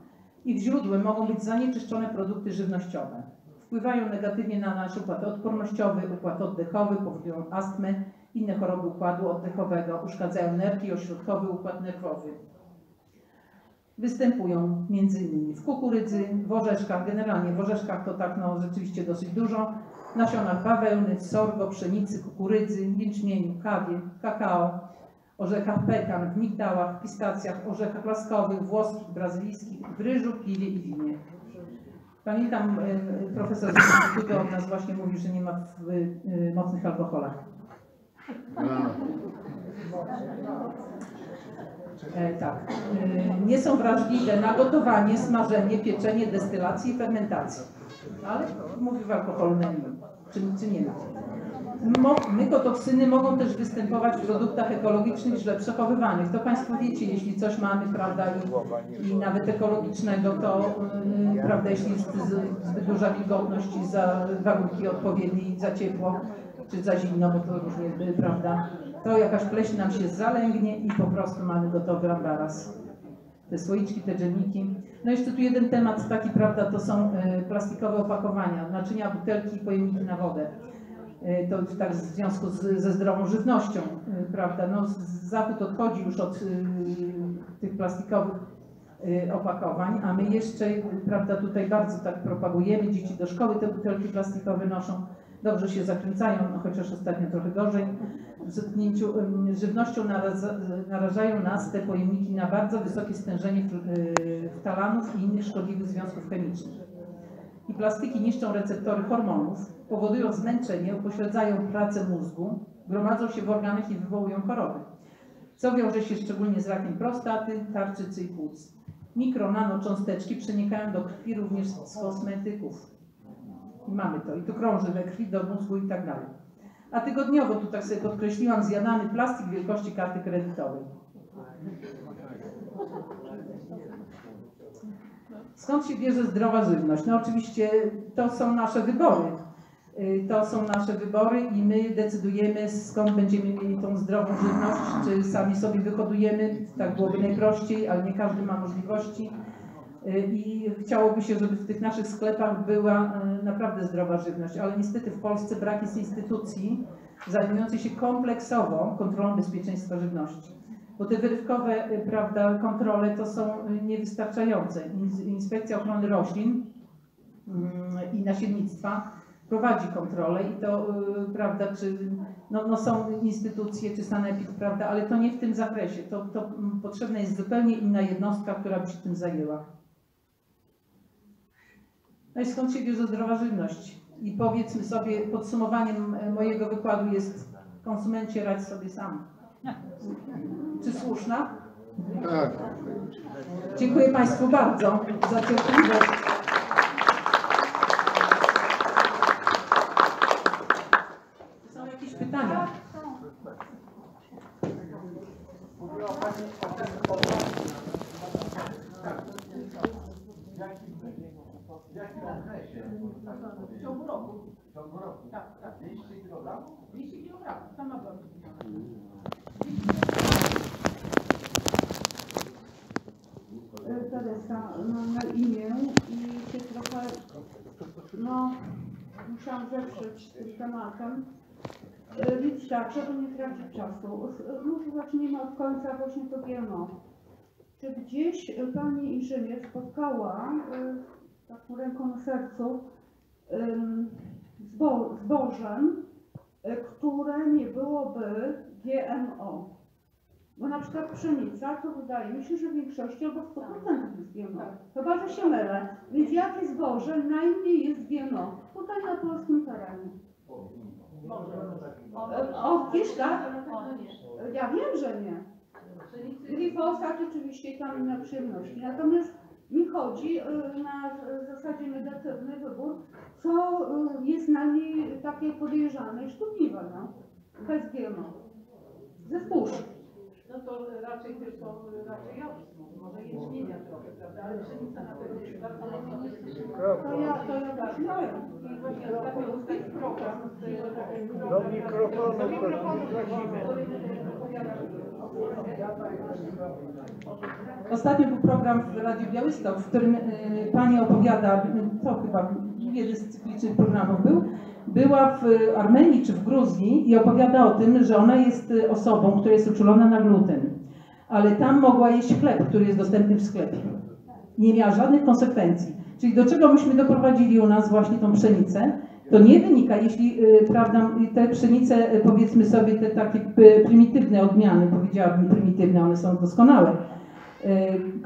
Ich źródłem mogą być zanieczyszczone produkty żywnościowe. Wpływają negatywnie na nasz układ odpornościowy, układ oddechowy, powodują astmę, inne choroby układu oddechowego, uszkadzają nerki i ośrodkowy układ nerwowy. Występują m.in. w kukurydzy, w orzeszkach, generalnie w orzeszkach to tak no, rzeczywiście dosyć dużo, nasionach bawełny, sorgo, pszenicy, kukurydzy, jęczmieniu, kawie, kakao, orzechach pekan, w migdałach, pistacjach, orzechach laskowych, włoskich, brazylijskich, w ryżu, piwie i winie. Pamiętam, profesor z Instytutu od nas właśnie mówi, że nie ma w mocnych alkoholach. Tak. Nie są wrażliwe na gotowanie, smażenie, pieczenie, destylację i fermentację. Ale mówi w alkoholu na nim, czy nie ma. Mykotoksyny mogą też występować w produktach ekologicznych źle przechowywanych. To Państwo wiecie, jeśli coś mamy, prawda, i nawet ekologicznego, to prawda, jeśli jest zbyt duża wilgotność i za warunki odpowiednie, za ciepło czy za zimno, bo to różnie, prawda, to jakaś pleśń nam się zalęgnie i po prostu mamy gotowy ambaras. Te słoiczki, te dżemiki. No jeszcze tu jeden temat taki, prawda, to są plastikowe opakowania, naczynia, butelki i pojemniki na wodę. To tak w związku ze zdrową żywnością, prawda, no Zachód odchodzi już od tych plastikowych opakowań, a my jeszcze, prawda, tutaj bardzo tak propagujemy, dzieci do szkoły te butelki plastikowe noszą, dobrze się zakręcają, no chociaż ostatnio trochę gorzej. W zetknięciu żywnością narażają nas te pojemniki na bardzo wysokie stężenie ftalanów i innych szkodliwych związków chemicznych. I plastiki niszczą receptory hormonów, powodują zmęczenie, upośledzają pracę mózgu, gromadzą się w organach i wywołują choroby, co wiąże się szczególnie z rakiem prostaty, tarczycy i płuc. Mikro-nanocząsteczki przenikają do krwi również z kosmetyków. I mamy to. I to krąży we krwi, do mózgu i tak dalej. A tygodniowo, tu tak sobie podkreśliłam, zjadany plastik wielkości karty kredytowej. Skąd się bierze zdrowa żywność? No oczywiście to są nasze wybory. To są nasze wybory i my decydujemy, skąd będziemy mieli tą zdrową żywność, czy sami sobie wyhodujemy, tak byłoby najprościej, ale nie każdy ma możliwości. I chciałoby się, żeby w tych naszych sklepach była naprawdę zdrowa żywność, ale niestety w Polsce brak jest instytucji zajmującej się kompleksowo kontrolą bezpieczeństwa żywności. Bo te wyrywkowe, prawda, kontrole to są niewystarczające. Inspekcja Ochrony Roślin i Nasiennictwa prowadzi kontrolę i to, prawda, czy no są instytucje, czy sanepid, prawda, ale to nie w tym zakresie. To potrzebna jest zupełnie inna jednostka, która by się tym zajęła. No i skąd się bierze zdrowa żywność? I powiedzmy sobie, podsumowaniem mojego wykładu jest: konsumencie, radź sobie sam. Czy słuszna? Tak. Dziękuję Państwu bardzo za cierpliwość. Są jakieś pytania? W jakim okresie? W ciągu roku. W ciągu roku? Tak, tak. 200 kg? 200 kg. Sama była Teresa, mam na imię i się trochę, musiałam zeprzeć z tym tematem. Więc tak, żeby nie tracić czasu. Może zacznijmy od końca, właśnie to GMO. Czy gdzieś Pani inżynier spotkała taką ręką na sercu zbożem, które nie byłoby GMO? Bo na przykład pszenica, to wydaje mi się, że w większości albo 100% jest GMO. Chyba, że się mylę. Więc jakie zboże najmniej jest GMO? Tutaj na polskim terenie. O, wiesz, tak? Ja wiem, że nie. Glifosat oczywiście tam inne przyjemności. Natomiast mi chodzi na zasadzie negatywny wybór, co jest na niej takie podejrzane i szkodliwe, no. Bez GMO. Ze zbóż. No to raczej tylko, raczej jabłko, może jęczmienia trochę, prawda? Ale pszenica na pewno jest bardzo mocno bezpieczna. To ja tak miałem. I właśnie ostatnio ustawił program. Do mikrofonu. Do mikrofonu prosimy. Ostatnio był program w Radiu Białystok, w którym Pani opowiada, to chyba jeden z cyklicznych programów był, była w Armenii czy w Gruzji i opowiada o tym, że ona jest osobą, która jest uczulona na gluten, ale tam mogła jeść chleb, który jest dostępny w sklepie. Nie miała żadnych konsekwencji. Czyli do czego myśmy doprowadzili u nas właśnie tą pszenicę, to nie wynika, jeśli prawda, te pszenice, powiedzmy sobie, te takie prymitywne odmiany, powiedziałabym prymitywne, one są doskonałe, w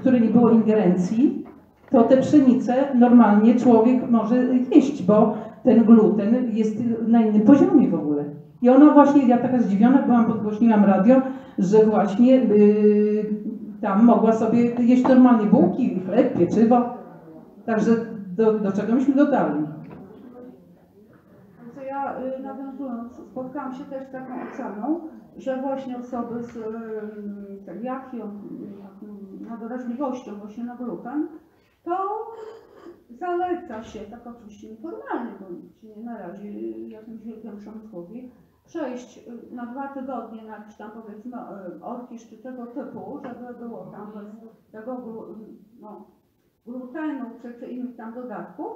które nie było ingerencji, to te pszenice normalnie człowiek może jeść, bo ten gluten jest na innym poziomie w ogóle. I ona właśnie, ja taka zdziwiona byłam, podgłośniłam radio, że właśnie tam mogła sobie jeść normalnie bułki, chleb, pieczywo. Także do czego myśmy dotarli? Ja nawiązując, spotkałam się też z taką oceną, że właśnie osoby z celiakią, nadoraźliwością właśnie na gluten, to zaleca się, tak oczywiście nieformalnie, bo się nie narazi jakimś wielkim przemysłowi, przejść na 2 tygodnie na jakiś tam, powiedzmy, orkisz czy tego typu, żeby było tam bez tego glutenu czy innych tam dodatków.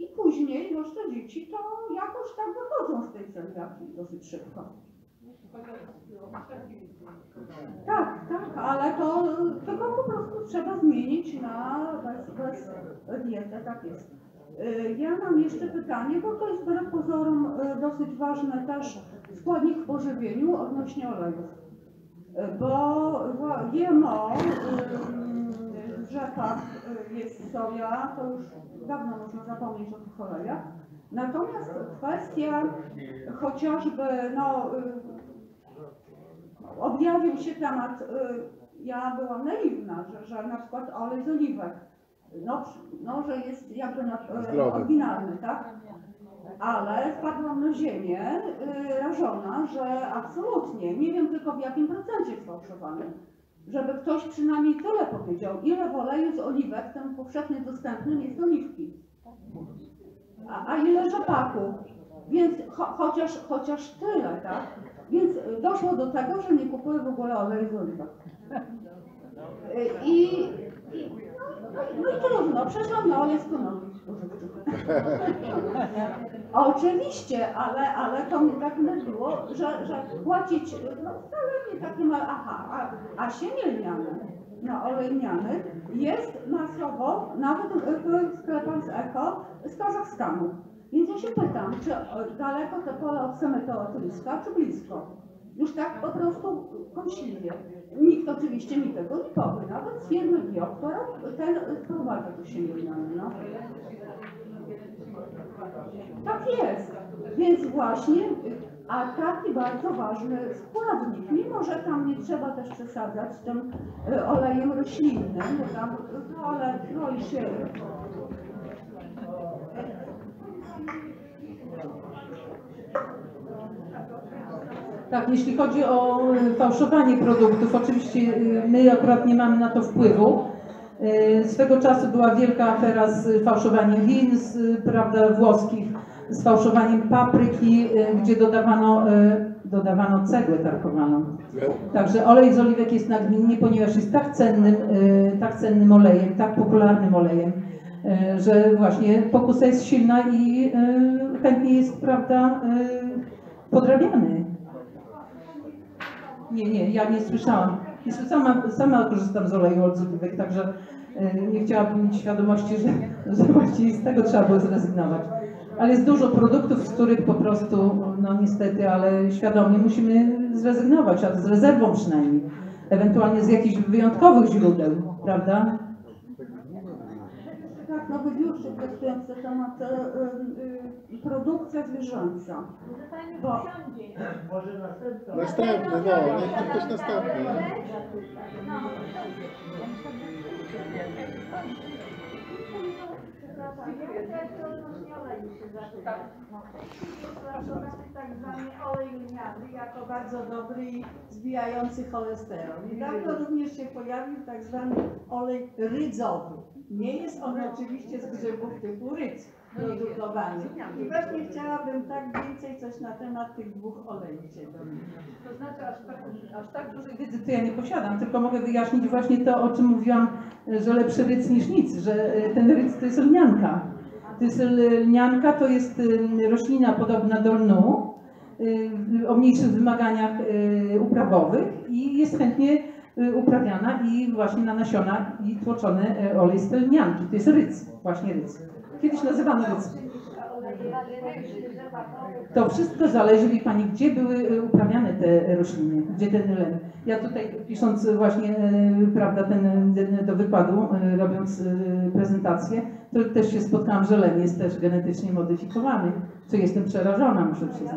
I później te dzieci to jakoś tak wychodzą z tej celiaki dosyć szybko. Tak, tak, ale to tylko po prostu trzeba zmienić na bez dietę, tak jest. Ja mam jeszcze pytanie, bo to jest wbrew pozorom dosyć ważne też składnik w pożywieniu odnośnie olejów. Bo GMO w rzekach jest soja, to już dawno można zapomnieć o tych olejach. Natomiast kwestia chociażby, objawił się temat, ja byłam naiwna, że na przykład olej z oliwek, że jest jakby oryginalny, tak? Ale spadłam na ziemię rażona, że absolutnie, nie wiem tylko w jakim procencie jest fałszowany. Żeby ktoś przynajmniej tyle powiedział, ile w oleju z oliwek, ten powszechnie dostępny jest oliwki, a ile rzepaku, więc chociaż tyle, tak? Więc doszło do tego, że nie kupuję w ogóle oleju z oliwek. I trudno, przeszłam na olej z konopi. Oczywiście, ale to mnie tak mówiło, że płacić wcale nie takie małe, a siemię lniane, olej lniany jest masowo, nawet w sklepach z eko, z Kazachstanu. Więc ja się pytam, czy daleko te pole od semetootryska, czy blisko? Już tak po prostu kąśliwie. Nikt oczywiście mi tego nie powie, nawet z firmy bio, która ten prowadzi do siebie. Tak jest, więc właśnie a taki bardzo ważny składnik, mimo że tam nie trzeba też przesadzać tym olejem roślinnym, bo tam olej się... Tak, jeśli chodzi o fałszowanie produktów, oczywiście my akurat nie mamy na to wpływu. Swego czasu była wielka afera z fałszowaniem win, prawda, włoskich, z fałszowaniem papryki, gdzie dodawano cegłę tarkowaną. Także olej z oliwek jest nagminny, ponieważ jest tak cennym olejem, tak popularnym olejem, że właśnie pokusa jest silna i chętnie jest, prawda, podrabiany. Nie, ja nie słyszałam. Sama korzystam z oleju odzywek, także nie chciałabym mieć świadomości, że właściwie z tego trzeba było zrezygnować. Ale jest dużo produktów, z których po prostu, no niestety, ale świadomie musimy zrezygnować, a z rezerwą przynajmniej. Ewentualnie z jakichś wyjątkowych źródeł, prawda? Tak, no wy już testujące temat produkcja zwierzęca. Bo... Może następny, no, niech ktoś następny. Tak zwany olej lniany jako bardzo dobry i zbijający cholesterol. Niedawno również się pojawił tak zwany olej rydzowy. Nie jest on oczywiście z grzybów typu rydz produkowany. I właśnie chciałabym tak więcej coś na temat tych dwóch olejów się dowiedzieć. To znaczy aż tak dużej wiedzy to ja nie posiadam, tylko mogę wyjaśnić właśnie to, o czym mówiłam, że lepszy rydz niż nic, że ten rydz to jest lnianka. Lnianka to jest roślina podobna do lnu, o mniejszych wymaganiach uprawowych i jest chętnie uprawiana i właśnie na nasiona i tłoczony olej z lnianki. To jest rydz, właśnie rydz. Kiedyś nazywano rydz. To wszystko zależy, wie Pani, gdzie były uprawiane te rośliny, gdzie ten len. Ja tutaj pisząc właśnie, prawda, ten do wykładu, robiąc prezentację, to też się spotkałam, że len jest też genetycznie modyfikowany, co jestem przerażona, muszę przyznać.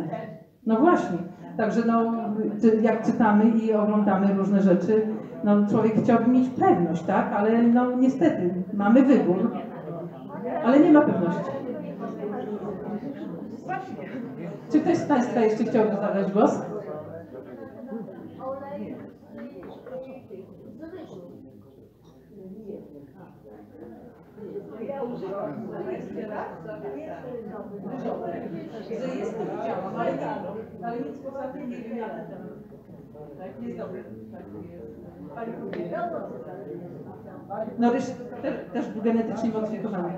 No właśnie, także no, jak czytamy i oglądamy różne rzeczy, no człowiek chciałby mieć pewność, tak, ale no niestety mamy wybór, ale nie ma pewności. Czy ktoś z Państwa jeszcze chciałby zabrać głos? Ja używam, że jest to widziałam, ale nic poza tym nie wiem, tak, jest dobre. No ryż też był genetycznie modyfikowany.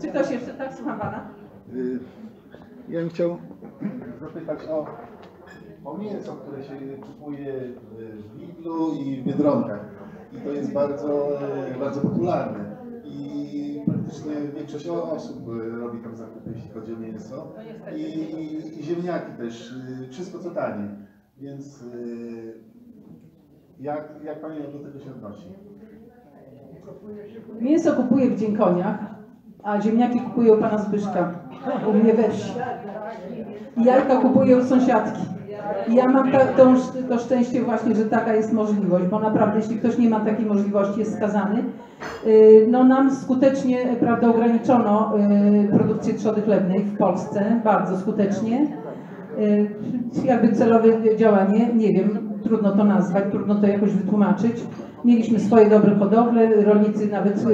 Czy ktoś jeszcze? Tak, słucham Pana. Ja bym chciał zapytać o mięso, które się kupuje w Lidlu i w Biedronkach. I to jest bardzo, bardzo popularne. I praktycznie większość osób robi tam zakupy, jeśli chodzi o mięso. I ziemniaki też. Wszystko co tanie. Więc jak Pani do tego się odnosi? Mięso kupuję w Dzienkoniach, a ziemniaki kupuję u Pana Zbyszka, u mnie we wsi. I jajka kupuję u sąsiadki. I ja mam to szczęście właśnie, że taka jest możliwość, bo naprawdę jeśli ktoś nie ma takiej możliwości, jest skazany. No nam skutecznie, prawda, ograniczono produkcję trzody chlebnej w Polsce, bardzo skutecznie. Jakby celowe działanie, nie wiem, trudno to nazwać, trudno to jakoś wytłumaczyć. Mieliśmy swoje dobre hodowle, rolnicy nawet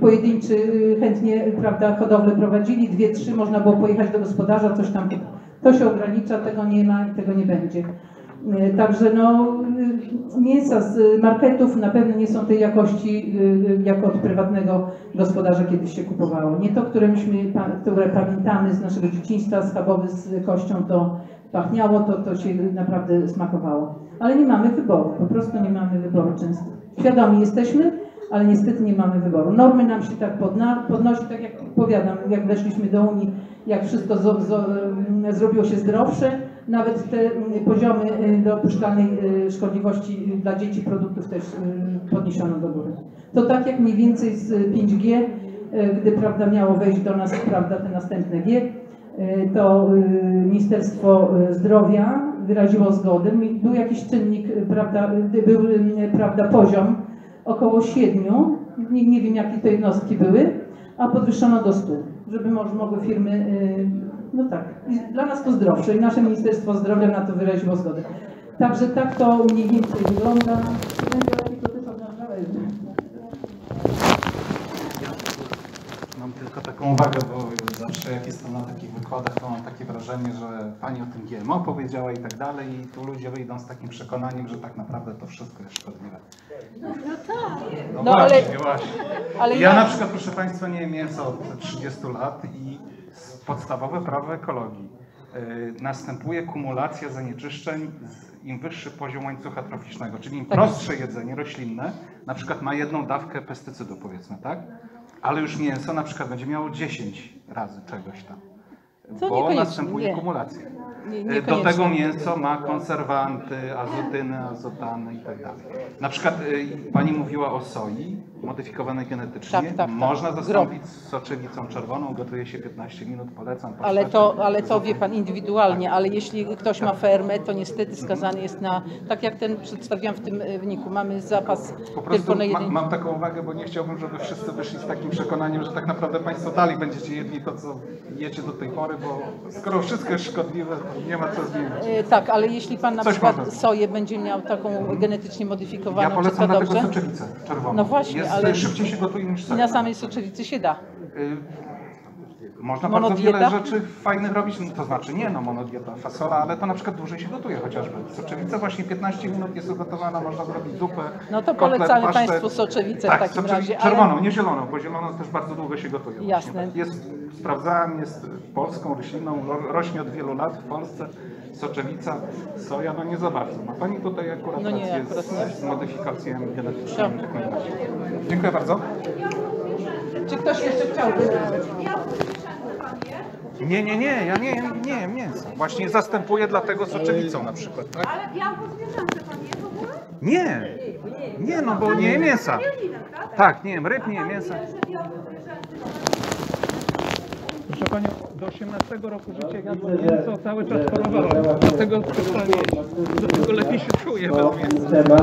pojedynczy chętnie, prawda, hodowle prowadzili, 2, 3, można było pojechać do gospodarza, coś tam. To się ogranicza, tego nie ma i tego nie będzie. Także no, mięsa z marketów na pewno nie są tej jakości, jak od prywatnego gospodarza kiedyś się kupowało. Nie to, które pamiętamy z naszego dzieciństwa, schabowy z kością, to pachniało, to się naprawdę smakowało. Ale nie mamy wyboru, po prostu nie mamy wyboru często. Świadomi jesteśmy, ale niestety nie mamy wyboru. Normy nam się tak podnosi, tak jak powiadam, jak weszliśmy do Unii, jak wszystko zrobiło się zdrowsze, nawet te poziomy dopuszczalnej szkodliwości dla dzieci produktów też podniesiono do góry. To tak jak mniej więcej z 5G, gdy, prawda, miało wejść do nas, prawda, te następne G, to Ministerstwo Zdrowia wyraziło zgodę. Był jakiś czynnik, prawda, był, prawda, poziom około 7, nie wiem jakie to jednostki były, a podwyższono do 100, żeby może mogły firmy, no tak, dla nas to zdrowsze i nasze Ministerstwo Zdrowia na to wyraziło zgodę. Także tak to mniej więcej wygląda. Mam tylko taką uwagę, bo zawsze jak jestem na takich wykładach, to mam takie wrażenie, że pani o tym GMO powiedziała i tak dalej i tu ludzie wyjdą z takim przekonaniem, że tak naprawdę to wszystko jest szkodliwe. No tak. No, no właśnie, ale... właśnie. Ale ja na przykład, proszę państwa, nie miałem co od 30 lat i podstawowe prawo ekologii. Następuje kumulacja zanieczyszczeń, im wyższy poziom łańcucha troficznego, czyli im prostsze jedzenie roślinne, na przykład ma jedną dawkę pestycydu, powiedzmy, tak? Ale już mięso na przykład będzie miało 10 razy czegoś tam, bo następuje kumulacja. Do tego mięso ma konserwanty, azotynę, azotany i tak dalej. Na przykład pani mówiła o soi modyfikowanej genetycznie. Tak. Można zastąpić soczewicą czerwoną, gotuje się 15 minut, polecam. Ale to wie pan indywidualnie, tak. Ale jeśli ktoś ma fermę, to niestety skazany jest na, tak jak ten przedstawiam w tym wyniku, mamy zapas po prostu tylko na jednej... Mam taką uwagę, bo nie chciałbym, żeby wszyscy wyszli z takim przekonaniem, że tak naprawdę państwo dalej będziecie jedli to, co jecie do tej pory, bo skoro wszystko jest szkodliwe, nie ma co zmieniać. Tak, ale jeśli pan na przykład soję będzie miał taką genetycznie modyfikowaną, ja polecam czy to dobrze? Soczewicę czerwoną. No właśnie, jest, ale szybciej się gotuje niż soja. Na samej soczewicy się da. Można monodieta? Bardzo wiele rzeczy fajnych robić, no, to znaczy nie, no monodieta, fasola, ale to na przykład dłużej się gotuje chociażby. Soczewica właśnie 15 minut jest ugotowana, można zrobić zupę. No to polecamy państwu soczewicę tak, w takim razie. Czerwoną, ale... nie zieloną, bo zieloną też bardzo długo się gotuje. Jasne. Jest, sprawdzałem, jest polską rośliną, rośnie od wielu lat w Polsce. Soczewica, soja, no nie za bardzo. Ma pani tutaj akurat no nie, z modyfikacją genetyczną. Dziękuję bardzo. Czy ktoś jeszcze chciałby? Nie, ja nie mięso. Właśnie zastępuję dlatego soczewicą na przykład, tak? Ale białko zwierzęce pan je w ogóle? Nie, no bo nie mięsa. Tak, nie, ryb, nie mięsa. Proszę panią, do 18 roku życia jadło mięso, cały czas chorowałem. Dlatego lepiej się czuję bez mięsa.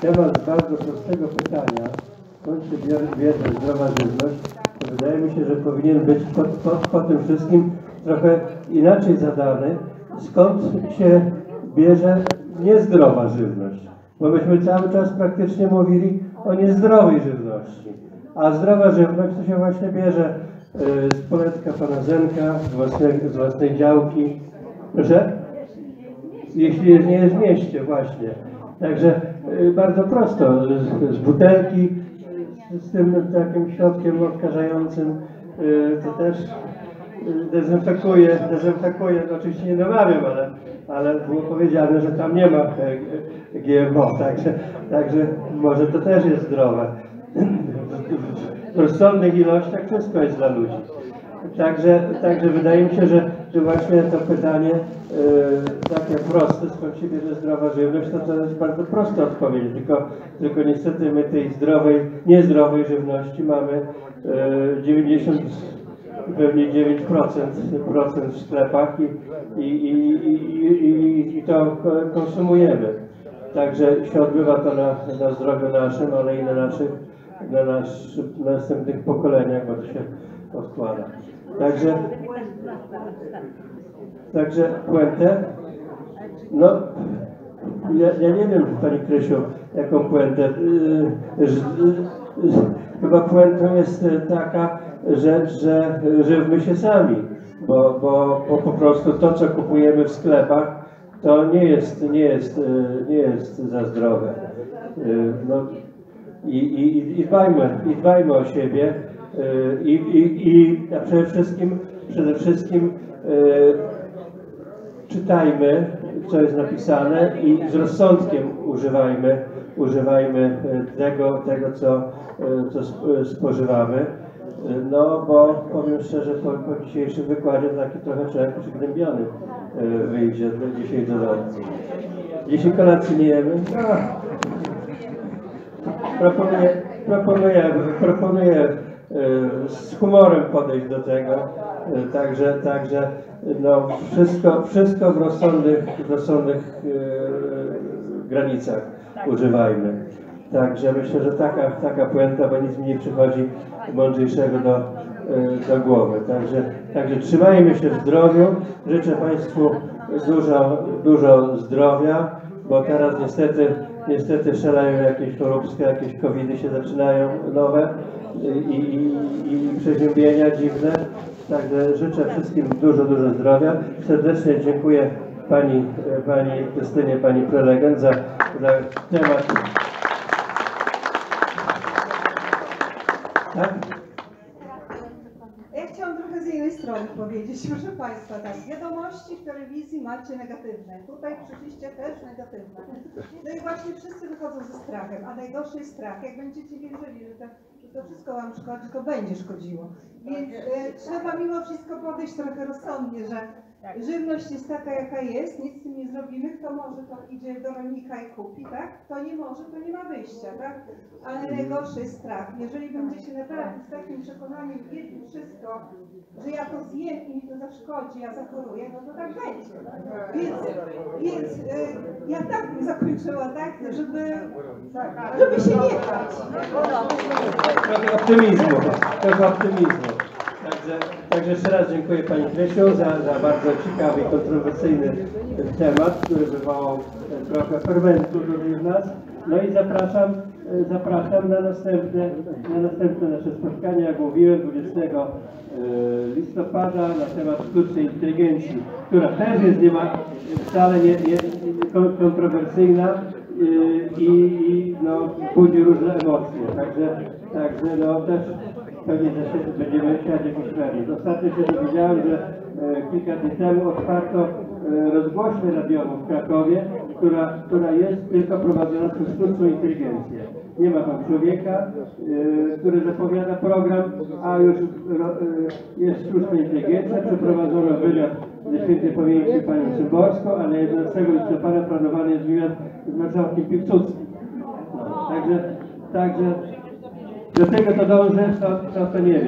Temat bardzo prostego pytania. Skąd się bierze zdrowa żywność? Wydaje mi się, że powinien być po tym wszystkim trochę inaczej zadany, skąd się bierze niezdrowa żywność. Bo myśmy cały czas praktycznie mówili o niezdrowej żywności. A zdrowa żywność to się właśnie bierze z poletka pana Zenka, z własnej działki. Proszę? Jeśli nie jest w mieście, właśnie. Także bardzo prosto, z butelki, z tym takim środkiem odkażającym, to też dezynfekuje, oczywiście nie namawiam, ale było powiedziane, że tam nie ma GMO, także może to też jest zdrowe. W rozsądnych ilościach wszystko jest dla ludzi. Także wydaje mi się, że właśnie to pytanie takie proste, skąd się bierze zdrowa żywność, to jest bardzo prosta odpowiedź, tylko niestety my tej niezdrowej żywności mamy 90, pewnie 9% w sklepach i to konsumujemy. Także się odbywa to na zdrowiu naszym, ale i na naszych następnych pokoleniach, bo to się odkłada. Także puentę? No, ja nie wiem, pani Krysiu, jaką puentę. Chyba puentą jest taka, że żywmy się sami, bo po prostu to, co kupujemy w sklepach, to nie jest za zdrowe. No, i dbajmy o siebie. A przede wszystkim czytajmy, co jest napisane i z rozsądkiem używajmy tego co spożywamy. No bo powiem szczerze, po dzisiejszym wykładzie taki trochę człowiek przygnębiony wyjdzie dzisiaj do domu. Jeśli kolacji nie jemy, proponuję z humorem podejść do tego. Także no, wszystko w rozsądnych granicach używajmy. Także myślę, że taka puenta, bo nic mi nie przychodzi mądrzejszego do głowy. Także trzymajmy się w zdrowiu. Życzę Państwu dużo zdrowia, bo teraz niestety szaleją jakieś choróbskie, jakieś covidy się zaczynają nowe i przeziębienia dziwne. Także życzę wszystkim dużo zdrowia. Serdecznie dziękuję Pani Krystynie, Pani prelegent za temat. Tak? Ja chciałam trochę z innej strony powiedzieć, proszę Państwa, tak, wiadomości w telewizji macie negatywne, tutaj przyszliście też negatywne. No i właśnie wszyscy wychodzą ze strachem, a najgorszy jest strach, jak będziecie wiedzieli, że to wszystko Wam szkodzi, tylko będzie szkodziło. Więc trzeba mimo wszystko podejść trochę rozsądnie, że żywność jest taka, jaka jest, nic z tym nie zrobimy, kto może, to idzie do rolnika i kupi, tak? Kto nie może, to nie ma wyjścia, tak? Ale najgorszy jest strach. Jeżeli będziecie naprawdę z takim przekonaniem wiedli wszystko, że ja to zjem i mi to zaszkodzi, ja zachoruję, no to tak będzie. Więc ja tak bym zakończyła, tak? Żeby się nie bać. Trochę optymizmu. Także jeszcze raz dziękuję Pani Krysiu za bardzo ciekawy i kontrowersyjny temat, który wywołał trochę fermentu w nas. No i zapraszam na następne nasze spotkanie, jak mówiłem, 20 listopada na temat sztucznej inteligencji, która też jest wcale nie kontrowersyjna i no, budzi różne emocje. Także no, też pewnie będziemy siadać jakiś radnych. Ostatnio się dowiedziałem, że kilka dni temu otwarto rozgłośnię radiową w Krakowie, która jest tylko prowadzona przez sztuczną inteligencję. Nie ma tam człowieka, który zapowiada program, a już jest sztuczna inteligencja. Przeprowadzono wywiad ze świętej pamięci Panią Szyborską, a na 11 listopada planowany jest wywiad z marszałkiem Piłsudskim. Także do tego to dążę, to nie wiem.